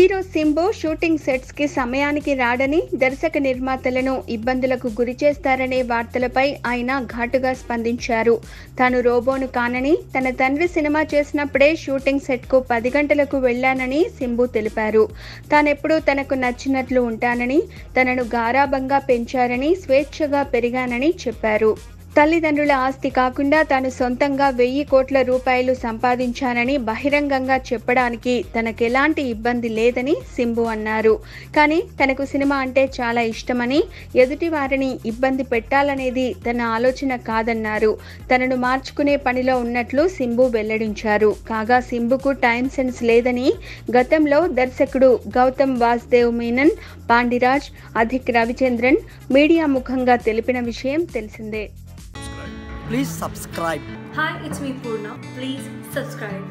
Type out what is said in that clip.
Hero Simbu shooting sets కి సమయానికి రాడని దర్శక నిర్మాతలను ఇబ్బందులకు గురి చేస్తారనే వార్తలపై ఆయన ఘాటుగా స్పందించారు. తాను రోబోను కానని, తన తండ్రి సినిమా చేసినప్పుడే షూటింగ్ సెట్ కు 10 గంటలకు వెళ్లానని సింబు తెలిపారు. తానెప్పుడూ తనకు నచ్చినట్లు ఉంటానని, తనను గారాబంగా పెంచారని, స్వేచ్ఛగా పెరిగానని చెప్పారు. తల్లిదండ్రుల ఆస్తి కాకుండా తాను సొంతంగా 1000 కోట్ల రూపాయలు సంపాదించానని బహిరంగంగా చెప్పడానికి తనకెలాంటి ఇబ్బంది లేదని సింబు అన్నారు. కానీ తనకు సినిమా అంటే చాలా ఇష్టమని, ఎదుటి వారిని ఇబ్బంది పెట్టాలనేది తన ఆలోచన కాదన్నారు. తనను మార్చుకునే పనిలో ఉన్నట్లు సింబు వెల్లడించారు. కాగా సింబుకు టైం సెన్స్ లేదని గతంలో దర్శకుడు గౌతమ్ వాసుదేవ్ మీనన్, పాండిరాజ్, అధిక్ రవిచంద్రన్ మీడియా ముఖంగా తెలిపిన విషయం తెలిసిందే. Please subscribe. Hi, it's me Poorna. Please subscribe.